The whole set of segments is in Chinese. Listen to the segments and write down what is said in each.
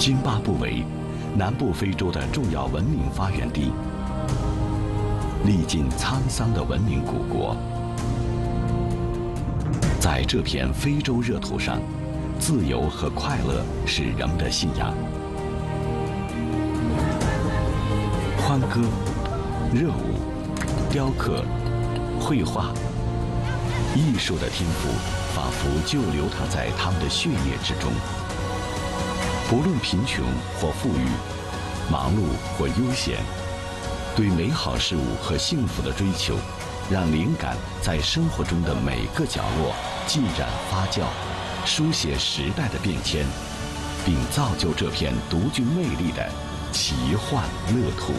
津巴布韦，南部非洲的重要文明发源地，历尽沧桑的文明古国，在这片非洲热土上，自由和快乐是人们的信仰。欢歌、热舞、雕刻、绘画，艺术的天赋仿佛就流淌在他们的血液之中。 不论贫穷或富裕，忙碌或悠闲，对美好事物和幸福的追求，让灵感在生活中的每个角落浸染发酵，书写时代的变迁，并造就这片独具魅力的奇幻乐土。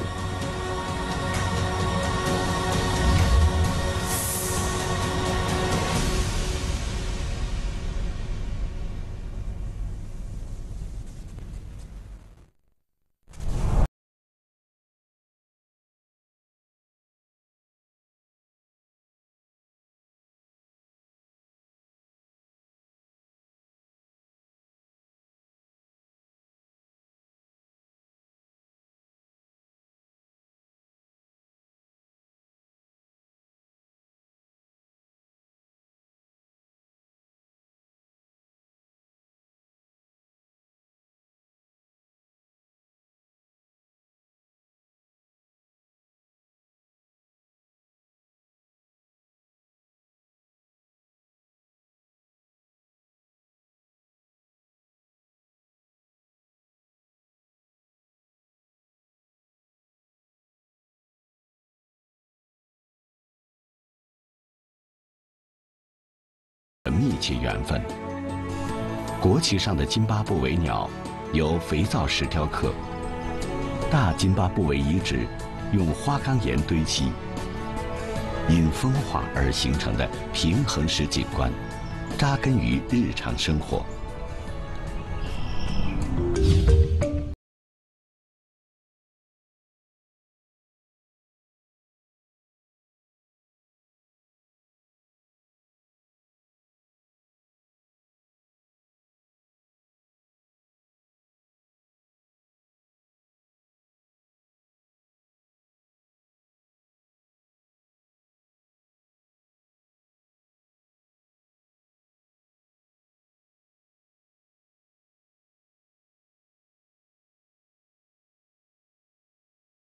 密切缘分。国旗上的津巴布韦鸟由肥皂石雕刻，大津巴布韦遗址用花岗岩堆砌，因风化而形成的平衡式景观，扎根于日常生活。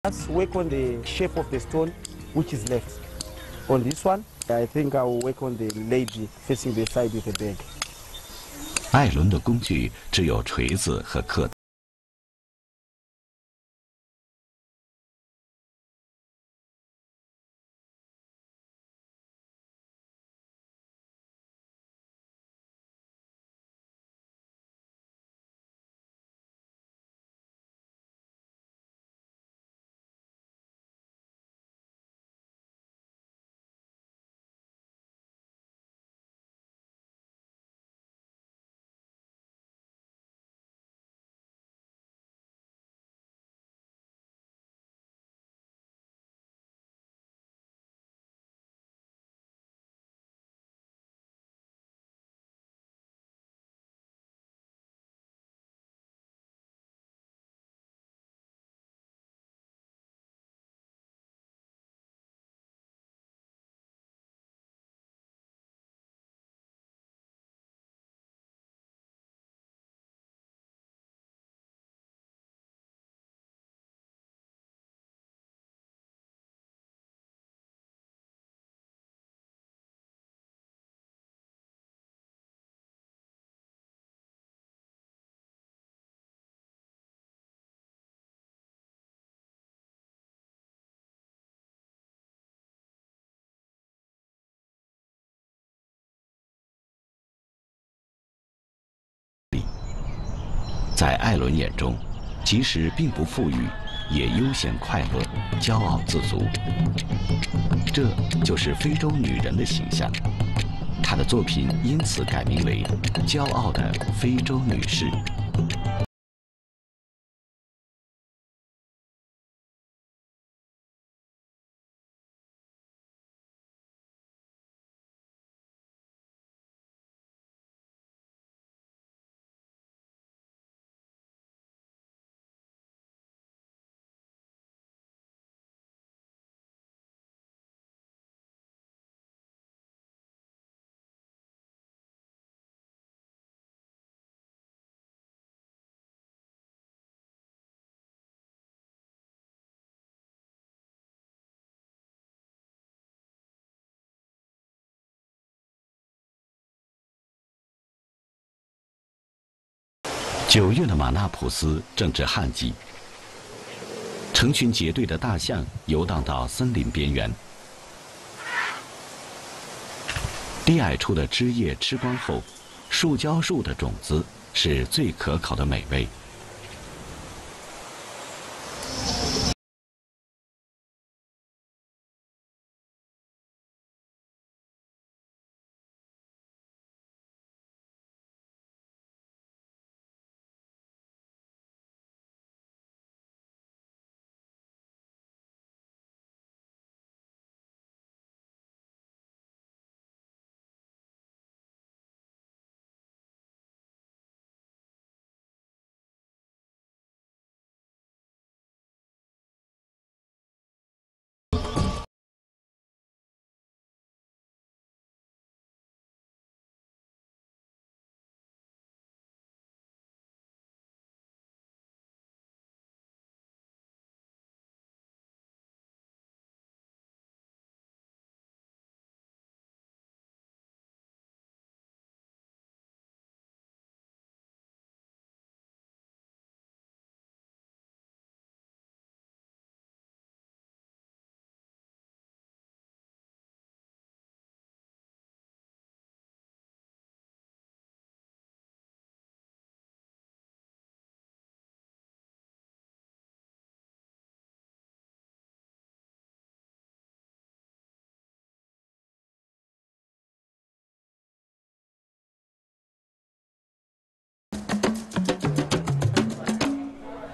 Let's work on the shape of the stone which is left. On this one, I think I will work on the lady facing the side with the bag. 艾伦的工具只有锤子和刻刀。 在艾伦眼中，即使并不富裕，也悠闲快乐、骄傲自足。这就是非洲女人的形象。她的作品因此改名为《骄傲的非洲女士》。9月的马那普斯正值旱季，成群结队的大象游荡到森林边缘，低矮处的枝叶吃光后，树胶树的种子是最可口的美味。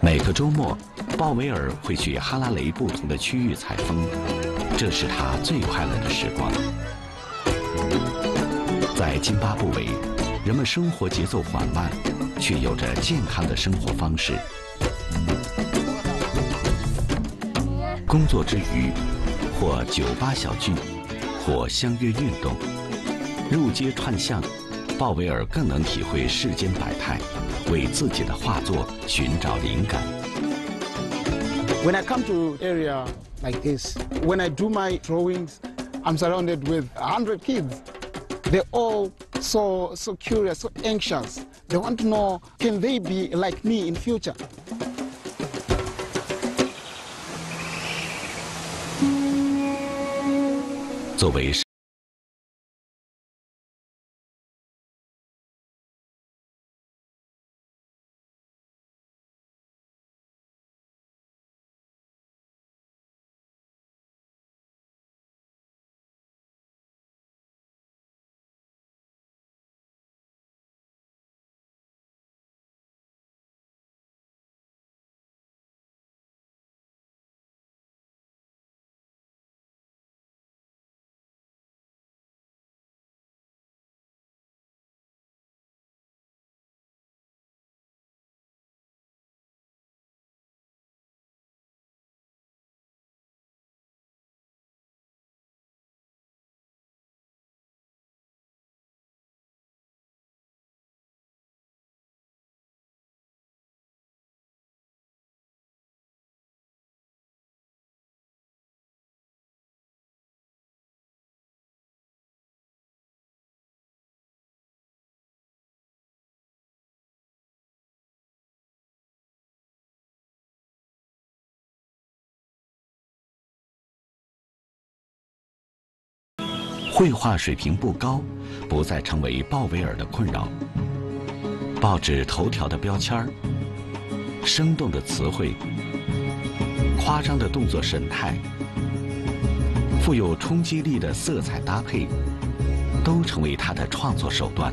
每个周末，鲍威尔会去哈拉雷不同的区域采风，这是他最快乐的时光。在津巴布韦，人们生活节奏缓慢，却有着健康的生活方式。工作之余，或酒吧小聚，或相约运动，入街串巷，鲍威尔更能体会世间百态。 为自己的画作寻找灵感。When I come to area like this, when I do my drawings, I'm surrounded with 100 kids. They're all so curious, so anxious. They want to know, can they be like me in future? 作为 绘画水平不高，不再成为鲍威尔的困扰。报纸头条的标签儿，生动的词汇，夸张的动作神态，富有冲击力的色彩搭配，都成为他的创作手段。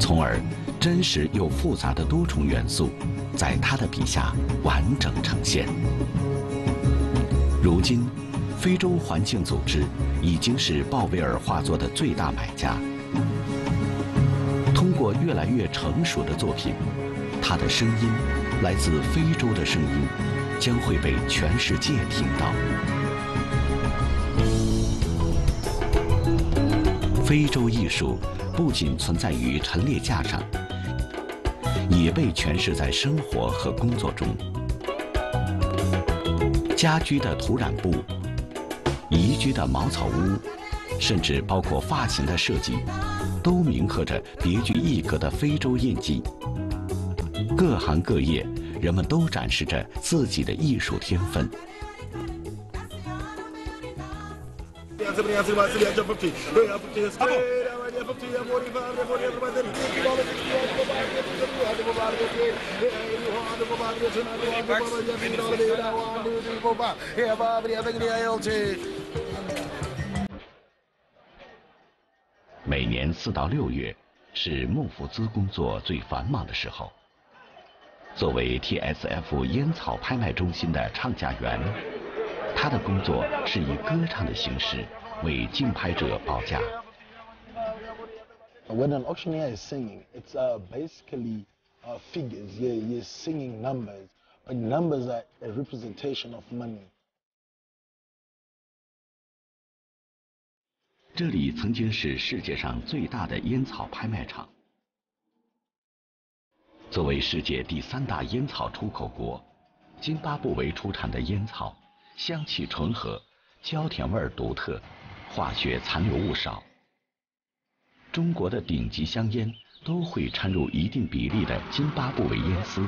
从而，真实又复杂的多重元素，在他的笔下完整呈现。如今。 非洲环境组织已经是鲍威尔画作的最大买家。通过越来越成熟的作品，他的声音，来自非洲的声音，将会被全世界听到。非洲艺术不仅存在于陈列架上，也被诠释在生活和工作中。家居的土壤布。 宜居的茅草屋，甚至包括发型的设计，都铭刻着别具一格的非洲印记。各行各业，人们都展示着自己的艺术天分。 每年4到6月是木福兹工作最繁忙的时候。作为 TSF 烟草拍卖中心的唱架员，他的工作是以歌唱的形式为竞拍者报价。 When an auctioneer is singing, it's basically figures. He's singing numbers, but numbers are a representation of money. 这里曾经是世界上最大的烟草拍卖场。作为世界第3大烟草出口国，津巴布韦出产的烟草香气醇和，焦甜味独特，化学残留物少。 中国的顶级香烟都会掺入一定比例的津巴布韦烟丝，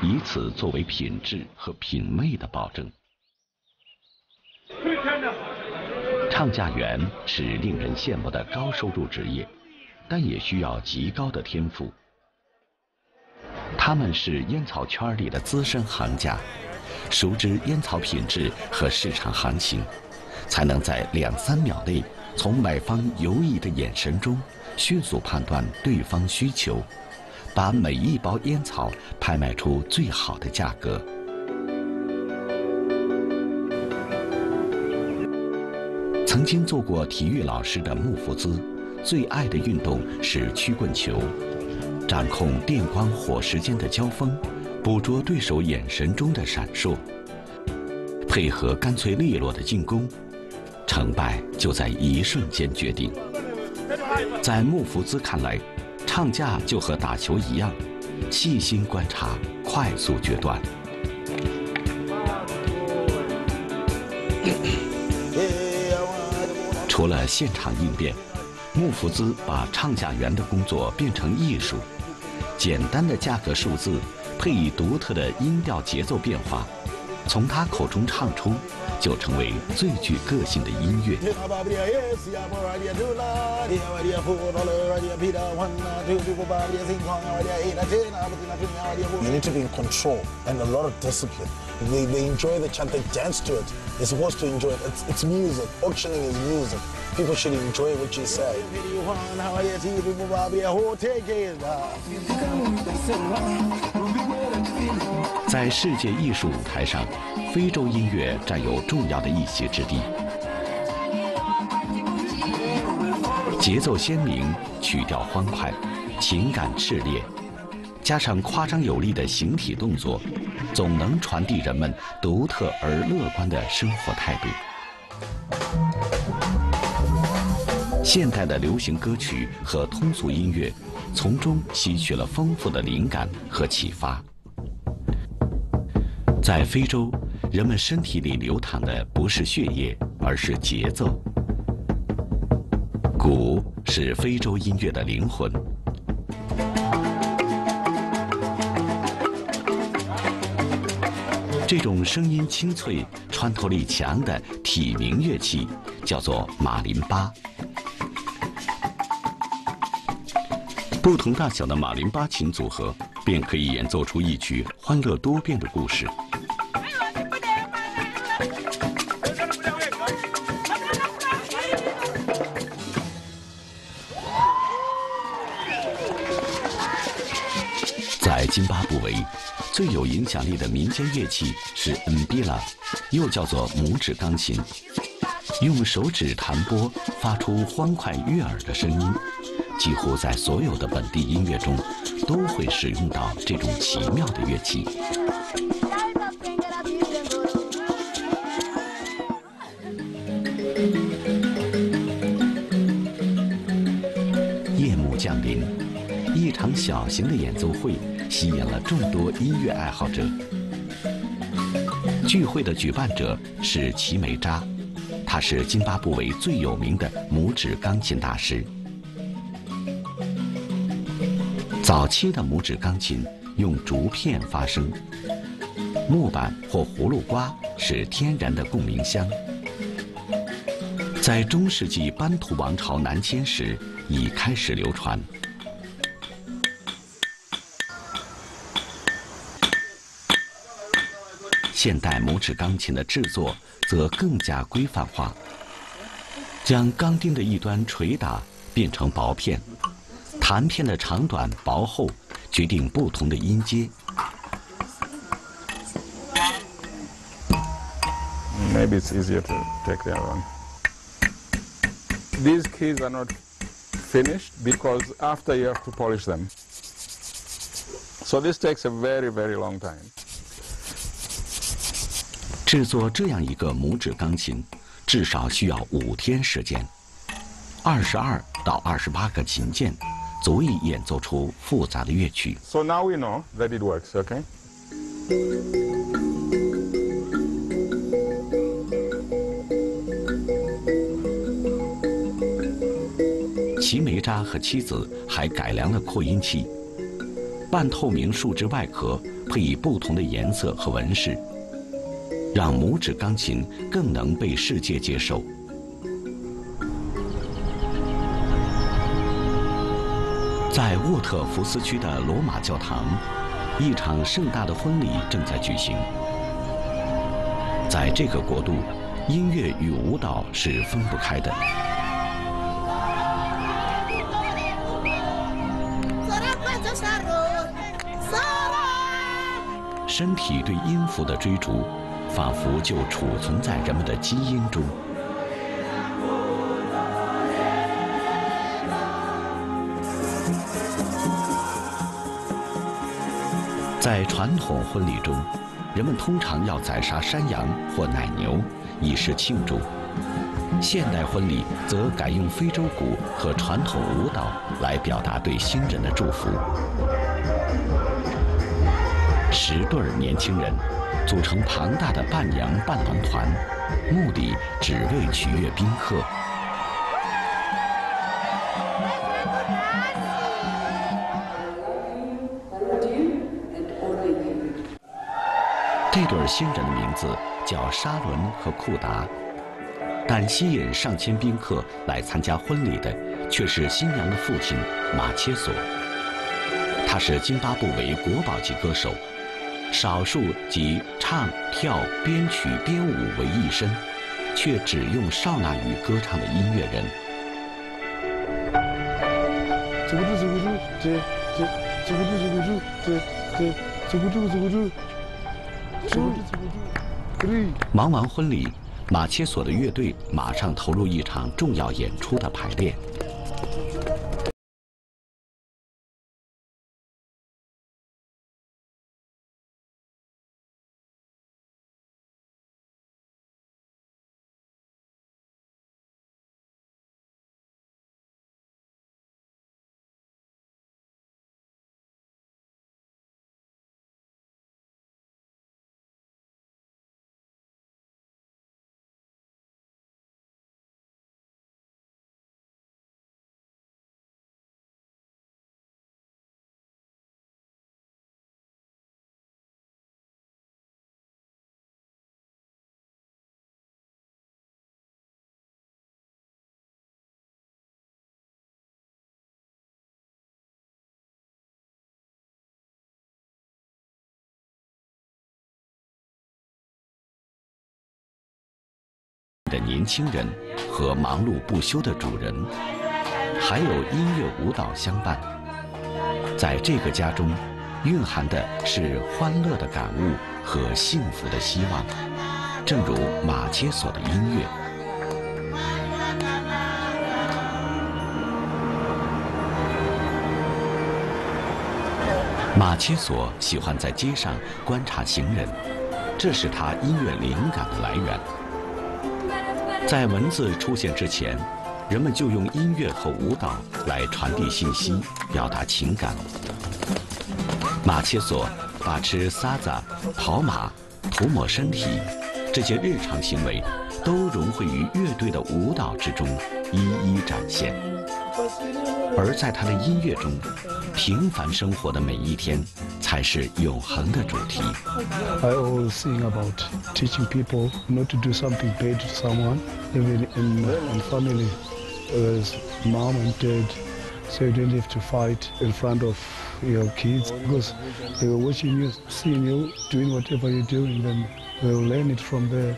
以此作为品质和品味的保证。唱架员是令人羡慕的高收入职业，但也需要极高的天赋。他们是烟草圈里的资深行家，熟知烟草品质和市场行情，才能在2、3秒内。 从买方犹疑的眼神中，迅速判断对方需求，把每一包烟草拍卖出最好的价格。曾经做过体育老师的穆福兹，最爱的运动是曲棍球，掌控电光火石间的交锋，捕捉对手眼神中的闪烁，配合干脆利落的进攻。 成败就在一瞬间决定。在穆福兹看来，唱架就和打球一样，细心观察，快速决断。除了现场应变，穆福兹把唱架员的工作变成艺术。简单的价格数字配以独特的音调节奏变化，从他口中唱出。 就成为最具个性的音乐。You need to be in control and a lot of discipline. They enjoy the chant, they dance to it. They're supposed to enjoy it. It's music. Auctioning is music. People should enjoy what you say. 在世界艺术舞台上，非洲音乐占有重要的一席之地。节奏鲜明，曲调欢快，情感炽烈，加上夸张有力的形体动作，总能传递人们独特而乐观的生活态度。现代的流行歌曲和通俗音乐，从中吸取了丰富的灵感和启发。 在非洲，人们身体里流淌的不是血液，而是节奏。鼓是非洲音乐的灵魂。这种声音清脆、穿透力强的体鸣乐器，叫做马林巴。不同大小的马林巴琴组合，便可以演奏出一曲欢乐多变的故事。 在津巴布韦，最有影响力的民间乐器是Mbila，又叫做拇指钢琴，用手指弹拨发出欢快悦耳的声音，几乎在所有的本地音乐中都会使用到这种奇妙的乐器。夜幕降临，一场小型的演奏会。 吸引了众多音乐爱好者。聚会的举办者是齐美扎，他是津巴布韦最有名的拇指钢琴大师。早期的拇指钢琴用竹片发声，木板或葫芦瓜是天然的共鸣箱。在中世纪班图王朝南迁时已开始流传。 现代拇指钢琴的制作则更加规范化，将钢钉的一端捶打变成薄片，弹片的长短薄厚决定不同的音阶。Maybe it's easier to take that one. These keys are not finished because after you have to polish them. So this takes a very long time. 制作这样一个拇指钢琴，至少需要5天时间。22到28个琴键，足以演奏出复杂的乐曲。So now we know that it works, okay? 齐梅扎和妻子还改良了扩音器，半透明树脂外壳配以不同的颜色和纹饰。 让拇指钢琴更能被世界接受。在沃特福斯区的罗马教堂，一场盛大的婚礼正在举行。在这个国度，音乐与舞蹈是分不开的。身体对音符的追逐。 仿佛就储存在人们的基因中。在传统婚礼中，人们通常要宰杀山羊或奶牛以示庆祝；现代婚礼则改用非洲鼓和传统舞蹈来表达对新人的祝福。10对年轻人。 组成庞大的伴娘伴郎团，目的只为取悦宾客。这对新人的名字叫沙伦和库达，但吸引上千宾客来参加婚礼的却是新娘的父亲马切索，他是津巴布韦国宝级歌手。 少数集唱、跳、编曲、编舞为一身，却只用少纳语歌唱的音乐人。忙完婚礼，马切索的乐队马上投入一场重要演出的排练。 的年轻人和忙碌不休的主人，还有音乐舞蹈相伴，在这个家中，蕴含的是欢乐的感悟和幸福的希望，正如马切索的音乐。 马切索喜欢在街上观察行人，这是他音乐灵感的来源。 在文字出现之前，人们就用音乐和舞蹈来传递信息、表达情感。马切索把吃沙子、跑马、涂抹身体这些日常行为，都融汇于乐队的舞蹈之中，一一展现。而在他的音乐中，平凡生活的每一天才是永恒的主题。I always sing about teaching people not to do something bad to someone, even in family, as mom and dad, so you don't have to fight in front of your kids because they were watching you, seeing you doing whatever you're doing, then they will learn it from there.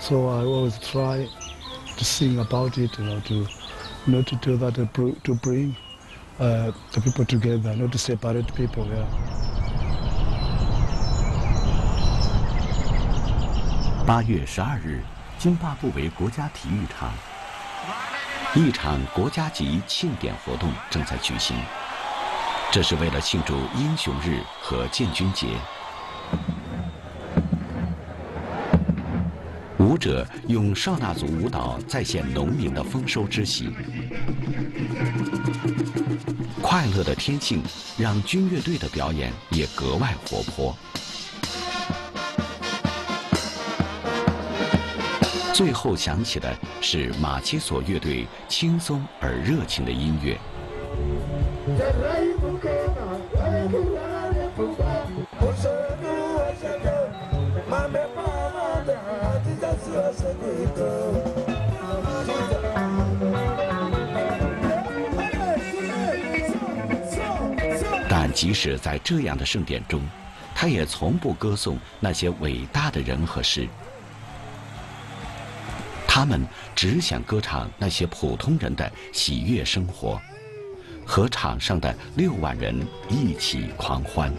So I always try to sing about it, and not to do that, to bring the people together, not to separate people. Yeah. 8月12日，津巴布韦国家体育场，一场国家级庆典活动正在举行，这是为了庆祝英雄日和建军节。 舞者用少纳族舞蹈再现农民的丰收之喜。快乐的天性让军乐队的表演也格外活泼。最后响起的是马切索乐队轻松而热情的音乐。 但即使在这样的盛典中，他也从不歌颂那些伟大的人和事。他们只想歌唱那些普通人的喜悦生活，和场上的6万人一起狂欢。